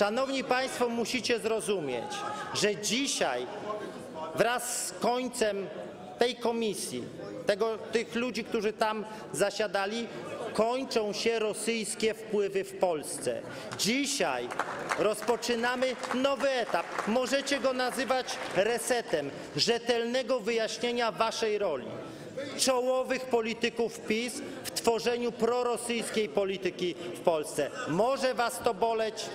Szanowni Państwo, musicie zrozumieć, że dzisiaj wraz z końcem tej komisji, tych ludzi, którzy tam zasiadali, kończą się rosyjskie wpływy w Polsce. Dzisiaj rozpoczynamy nowy etap. Możecie go nazywać resetem, rzetelnego wyjaśnienia waszej roli, czołowych polityków PiS w tworzeniu prorosyjskiej polityki w Polsce. Może was to boleć,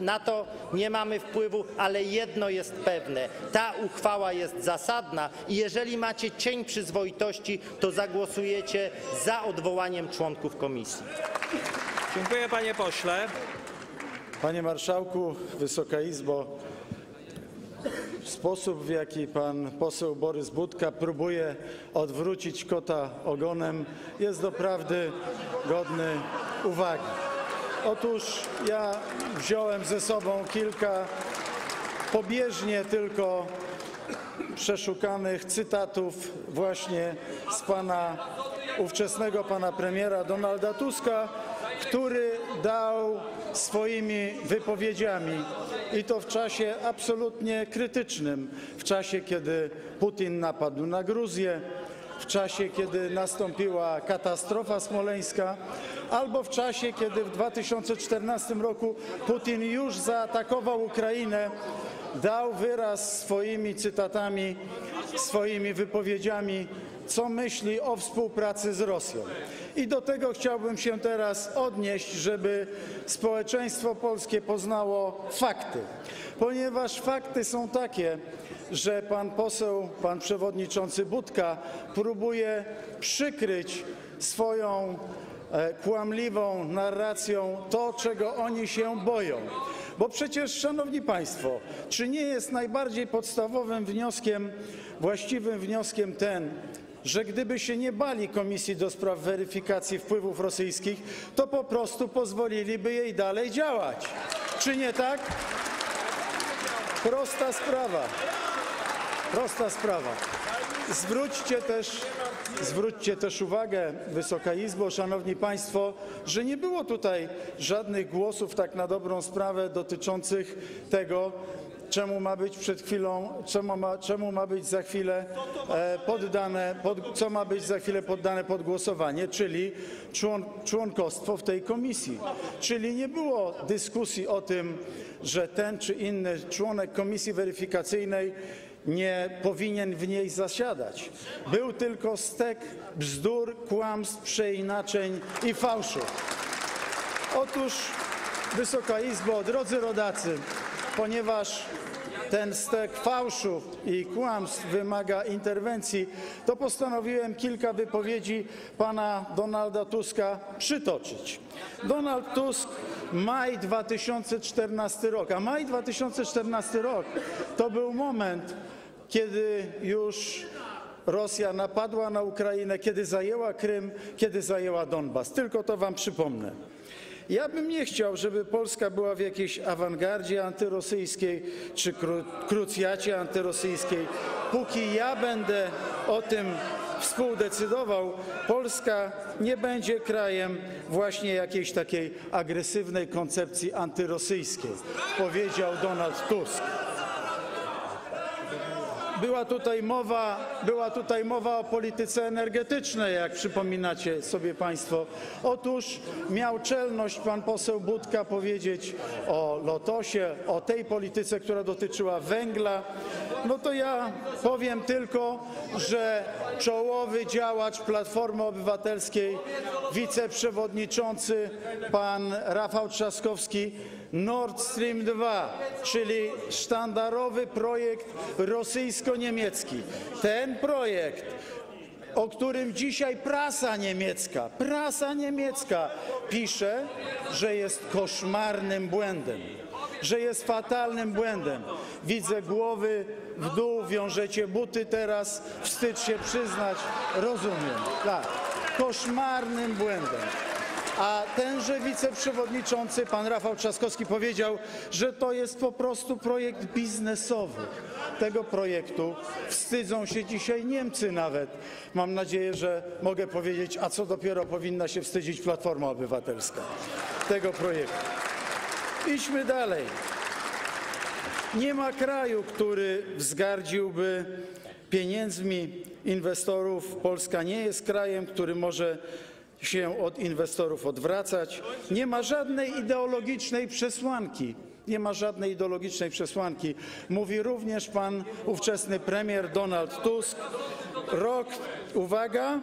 na to nie mamy wpływu, ale jedno jest pewne. Ta uchwała jest zasadna i jeżeli macie cień przyzwoitości, to zagłosujecie za odwołaniem członków komisji. Dziękuję, panie pośle. Panie marszałku, Wysoka Izbo, sposób, w jaki pan poseł Borys Budka próbuje odwrócić kota ogonem, jest doprawdy godny uwagi. Otóż ja wziąłem ze sobą kilka pobieżnie tylko przeszukanych cytatów właśnie z ówczesnego pana premiera Donalda Tuska, który dał swoimi wypowiedziami i to w czasie absolutnie krytycznym, w czasie, kiedy Putin napadł na Gruzję, w czasie, kiedy nastąpiła katastrofa smoleńska, albo w czasie, kiedy w 2014 roku Putin już zaatakował Ukrainę, dał wyraz swoimi cytatami, swoimi wypowiedziami, co myśli o współpracy z Rosją. I do tego chciałbym się teraz odnieść, żeby społeczeństwo polskie poznało fakty. Ponieważ fakty są takie, że pan poseł, pan przewodniczący Budka próbuje przykryć swoją kłamliwą narracją to, czego oni się boją. Bo przecież, szanowni państwo, czy nie jest najbardziej podstawowym wnioskiem, właściwym wnioskiem ten, że gdyby się nie bali Komisji do Spraw Weryfikacji Wpływów Rosyjskich, to po prostu pozwoliliby jej dalej działać. Czy nie tak? Prosta sprawa. Prosta sprawa. Zwróćcie też uwagę, Wysoka Izbo, szanowni państwo, że nie było tutaj żadnych głosów tak na dobrą sprawę dotyczących tego, co ma być za chwilę poddane pod głosowanie, czyli członkostwo w tej komisji. Czyli nie było dyskusji o tym, że ten czy inny członek komisji weryfikacyjnej nie powinien w niej zasiadać. Był tylko stek bzdur, kłamstw, przeinaczeń i fałszu. Otóż, Wysoka Izbo, drodzy rodacy, ponieważ ten stek fałszów i kłamstw wymaga interwencji, to postanowiłem kilka wypowiedzi pana Donalda Tuska przytoczyć. Donald Tusk, maj 2014 rok. A maj 2014 rok to był moment, kiedy już Rosja napadła na Ukrainę, kiedy zajęła Krym, kiedy zajęła Donbas. Tylko to wam przypomnę. Ja bym nie chciał, żeby Polska była w jakiejś awangardzie antyrosyjskiej czy krucjacie antyrosyjskiej. Póki ja będę o tym współdecydował, Polska nie będzie krajem właśnie jakiejś takiej agresywnej koncepcji antyrosyjskiej, powiedział Donald Tusk. Była tutaj mowa o polityce energetycznej, jak przypominacie sobie państwo. Otóż miał czelność pan poseł Budka powiedzieć o Lotosie, o tej polityce, która dotyczyła węgla. No to ja powiem tylko, że czołowy działacz Platformy Obywatelskiej, wiceprzewodniczący pan Rafał Trzaskowski, Nord Stream 2, czyli sztandarowy projekt rosyjsko-niemiecki. Ten projekt, o którym dzisiaj prasa niemiecka pisze, że jest koszmarnym błędem, że jest fatalnym błędem. Widzę głowy w dół, wiążecie buty teraz, wstyd się przyznać, rozumiem. Tak, koszmarnym błędem. A tenże wiceprzewodniczący, pan Rafał Trzaskowski, powiedział, że to jest po prostu projekt biznesowy. Tego projektu wstydzą się dzisiaj Niemcy nawet. Mam nadzieję, że mogę powiedzieć, a co dopiero powinna się wstydzić Platforma Obywatelska tego projektu. Idźmy dalej. Nie ma kraju, który wzgardziłby pieniędzmi inwestorów. Polska nie jest krajem, który może się od inwestorów odwracać. Nie ma żadnej ideologicznej przesłanki. Nie ma żadnej ideologicznej przesłanki. Mówi również pan ówczesny premier Donald Tusk. Rok, uwaga,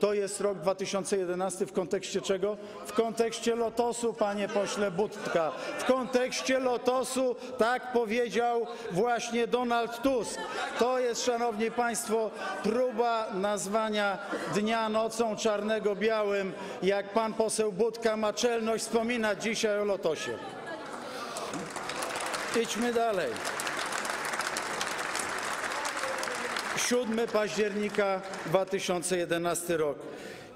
to jest rok 2011 w kontekście czego? W kontekście Lotosu, panie pośle Budka. W kontekście Lotosu tak powiedział właśnie Donald Tusk. To jest, szanowni państwo, próba nazwania dnia nocą czarnego białym, jak pan poseł Budka ma czelność wspominać dzisiaj o Lotosie. Idźmy dalej. 7 października 2011 rok.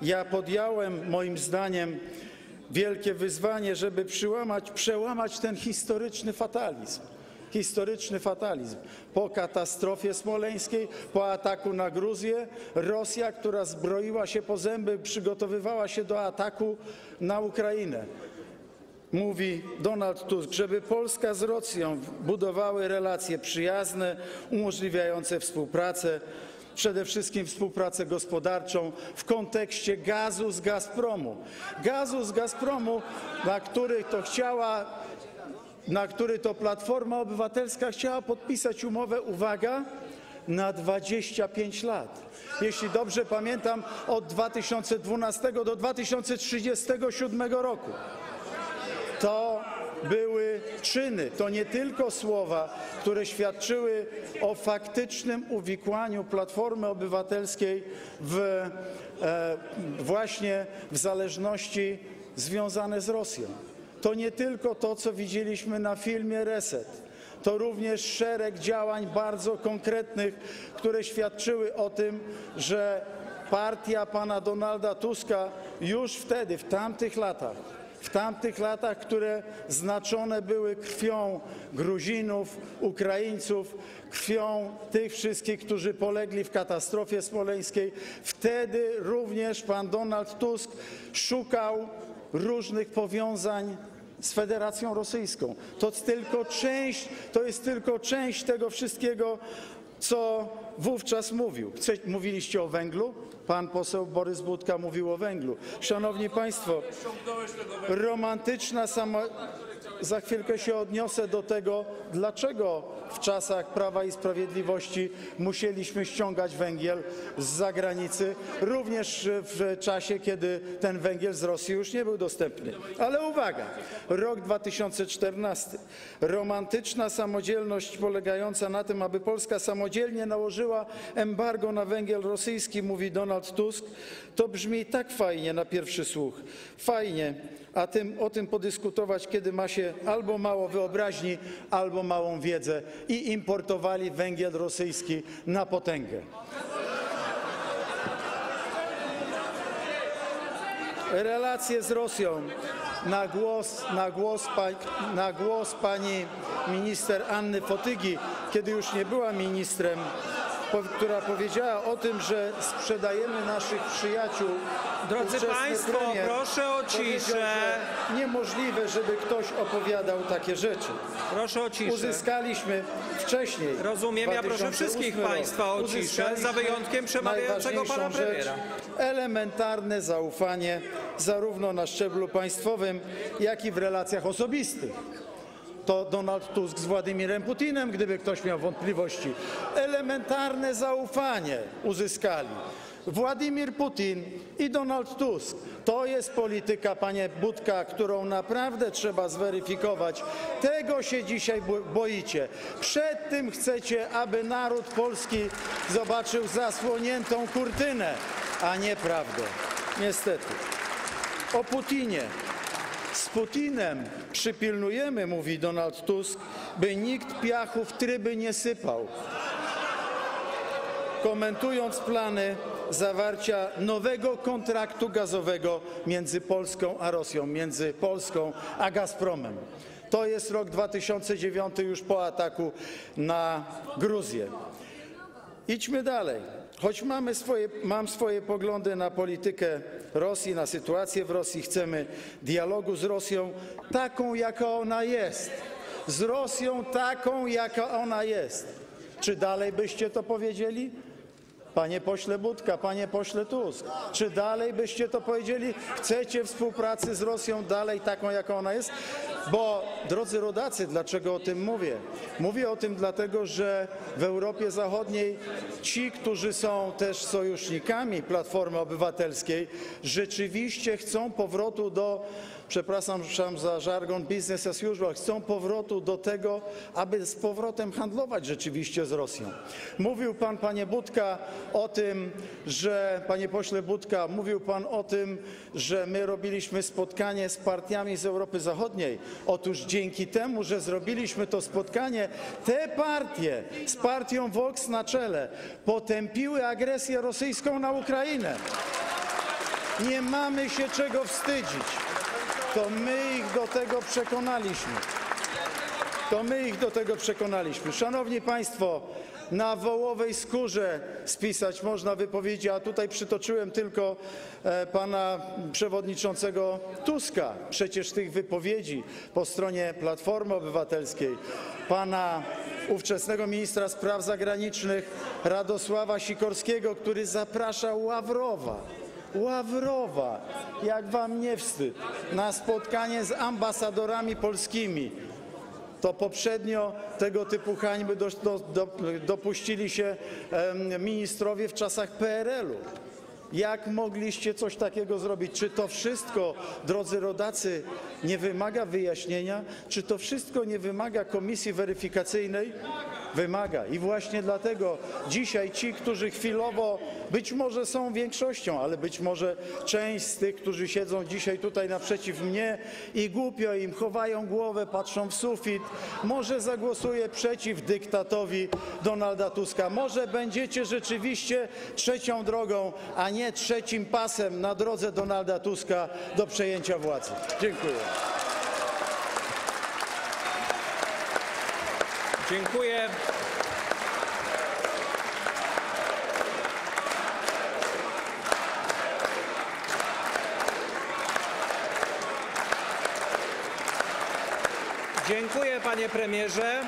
Ja podjąłem, moim zdaniem, wielkie wyzwanie, żeby przełamać ten historyczny fatalizm. Historyczny fatalizm. Po katastrofie smoleńskiej, po ataku na Gruzję, Rosja, która zbroiła się po zęby, przygotowywała się do ataku na Ukrainę. Mówi Donald Tusk, żeby Polska z Rosją budowały relacje przyjazne, umożliwiające współpracę, przede wszystkim współpracę gospodarczą w kontekście gazu z Gazpromu. Gazu z Gazpromu, na który to Platforma Obywatelska chciała podpisać umowę, uwaga, na 25 lat. Jeśli dobrze pamiętam, od 2012 do 2037 roku. To były czyny, to nie tylko słowa, które świadczyły o faktycznym uwikłaniu Platformy Obywatelskiej właśnie w zależności związane z Rosją. To nie tylko to, co widzieliśmy na filmie Reset. To również szereg działań bardzo konkretnych, które świadczyły o tym, że partia pana Donalda Tuska już wtedy, w tamtych latach, które znaczone były krwią Gruzinów, Ukraińców, krwią tych wszystkich, którzy polegli w katastrofie smoleńskiej, wtedy również pan Donald Tusk szukał różnych powiązań z Federacją Rosyjską. To jest tylko część tego wszystkiego, co wówczas mówił. Mówiliście o węglu? Pan poseł Borys Budka mówił o węglu. Szanowni państwo, romantyczna Za chwilkę się odniosę do tego, dlaczego w czasach Prawa i Sprawiedliwości musieliśmy ściągać węgiel z zagranicy, również w czasie, kiedy ten węgiel z Rosji już nie był dostępny. Ale uwaga, rok 2014. Romantyczna samodzielność polegająca na tym, aby Polska samodzielnie nałożyła embargo na węgiel rosyjski, mówi Donald Tusk. To brzmi tak fajnie na pierwszy słuch. Fajnie. A o tym podyskutować, kiedy ma się albo mało wyobraźni, albo małą wiedzę i importowali węgiel rosyjski na potęgę. Relacje z Rosją na głos pani minister Anny Fotygi, kiedy już nie była ministrem, która powiedziała o tym, że sprzedajemy naszych przyjaciół. Drodzy państwo, proszę o ciszę. Niemożliwe, żeby ktoś opowiadał takie rzeczy. Proszę o ciszę. Uzyskaliśmy wcześniej. Rozumiem, ja proszę wszystkich państwa o ciszę, za wyjątkiem przemawiającego pana premiera. Elementarne zaufanie zarówno na szczeblu państwowym, jak i w relacjach osobistych. To Donald Tusk z Władimirem Putinem, gdyby ktoś miał wątpliwości. Elementarne zaufanie uzyskali. Władimir Putin i Donald Tusk. To jest polityka, panie Budka, którą naprawdę trzeba zweryfikować. Tego się dzisiaj boicie. Przed tym chcecie, aby naród polski zobaczył zasłoniętą kurtynę, a nie prawdę. Niestety. O Putinie. Z Putinem przypilnujemy, mówi Donald Tusk, by nikt piachu w tryby nie sypał. Komentując plany zawarcia nowego kontraktu gazowego między Polską a Rosją, między Polską a Gazpromem. To jest rok 2009, już po ataku na Gruzję. Idźmy dalej. Choć mam swoje poglądy na politykę Rosji, na sytuację w Rosji, chcemy dialogu z Rosją taką, jaka ona jest. Z Rosją taką, jaka ona jest. Czy dalej byście to powiedzieli? Panie pośle Budka, panie pośle Tusk, czy dalej byście to powiedzieli? Chcecie współpracy z Rosją dalej taką, jaką ona jest? Bo, drodzy rodacy, dlaczego o tym mówię? Mówię o tym dlatego, że w Europie Zachodniej ci, którzy są też sojusznikami Platformy Obywatelskiej, rzeczywiście chcą powrotu do, przepraszam za żargon, business as usual, chcą powrotu do tego, aby z powrotem handlować rzeczywiście z Rosją. Mówił pan, panie Budka, o tym, że, panie pośle Budka, mówił pan o tym, że my robiliśmy spotkanie z partiami z Europy Zachodniej. Otóż dzięki temu, że zrobiliśmy to spotkanie, te partie z partią Vox na czele potępiły agresję rosyjską na Ukrainę. Nie mamy się czego wstydzić. To my ich do tego przekonaliśmy. Szanowni Państwo, na wołowej skórze spisać można wypowiedzi, a tutaj przytoczyłem tylko pana przewodniczącego Tuska. Przecież tych wypowiedzi po stronie Platformy Obywatelskiej, pana ówczesnego ministra spraw zagranicznych Radosława Sikorskiego, który zapraszał Ławrowa, jak wam nie wstyd, na spotkanie z ambasadorami polskimi. To poprzednio tego typu hańby dopuścili się ministrowie w czasach PRL-u. Jak mogliście coś takiego zrobić? Czy to wszystko, drodzy rodacy, nie wymaga wyjaśnienia? Czy to wszystko nie wymaga komisji weryfikacyjnej? Wymaga. I właśnie dlatego dzisiaj ci, którzy chwilowo być może są większością, ale być może część z tych, którzy siedzą dzisiaj tutaj naprzeciw mnie i głupio im chowają głowę, patrzą w sufit, może zagłosuje przeciw dyktatowi Donalda Tuska. Może będziecie rzeczywiście trzecią drogą, a nie trzecim pasem na drodze Donalda Tuska do przejęcia władzy. Dziękuję. Dziękuję. Dziękuję, panie premierze.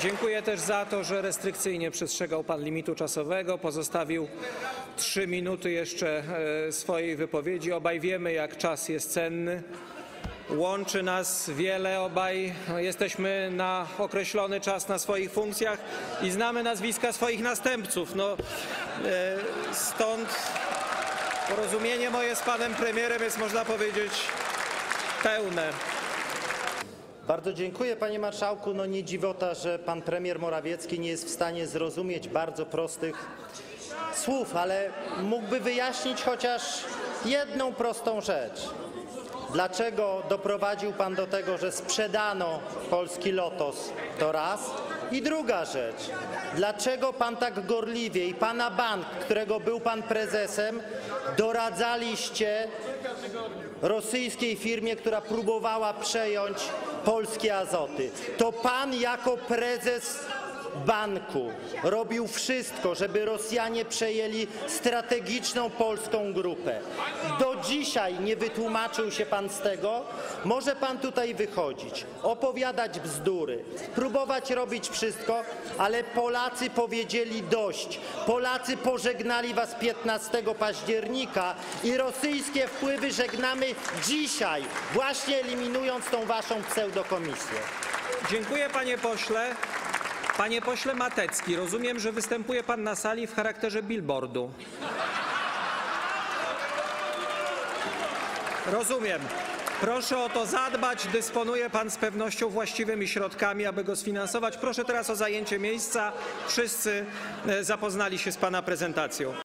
Dziękuję też za to, że restrykcyjnie przestrzegał pan limitu czasowego. Pozostawił 3 minuty jeszcze swojej wypowiedzi. Obaj wiemy, jak czas jest cenny. Łączy nas wiele, obaj jesteśmy na określony czas na swoich funkcjach i znamy nazwiska swoich następców. No, stąd porozumienie moje z panem premierem jest, można powiedzieć, pełne. Bardzo dziękuję, panie marszałku. No nie dziwota, że pan premier Morawiecki nie jest w stanie zrozumieć bardzo prostych słów, ale mógłby wyjaśnić chociaż jedną prostą rzecz. Dlaczego doprowadził pan do tego, że sprzedano polski Lotos? To raz. I druga rzecz. Dlaczego pan tak gorliwie i pana bank, którego był pan prezesem, doradzaliście rosyjskiej firmie, która próbowała przejąć polskie Azoty? To pan jako prezes banku robił wszystko, żeby Rosjanie przejęli strategiczną polską grupę. Do dzisiaj nie wytłumaczył się pan z tego. Może pan tutaj wychodzić, opowiadać bzdury, próbować robić wszystko, ale Polacy powiedzieli dość. Polacy pożegnali was 15 października i rosyjskie wpływy żegnamy dzisiaj, właśnie eliminując tą waszą pseudokomisję. Dziękuję, panie pośle. Panie pośle Matecki, rozumiem, że występuje pan na sali w charakterze billboardu. Rozumiem. Proszę o to zadbać. Dysponuje pan z pewnością właściwymi środkami, aby go sfinansować. Proszę teraz o zajęcie miejsca. Wszyscy zapoznali się z pana prezentacją.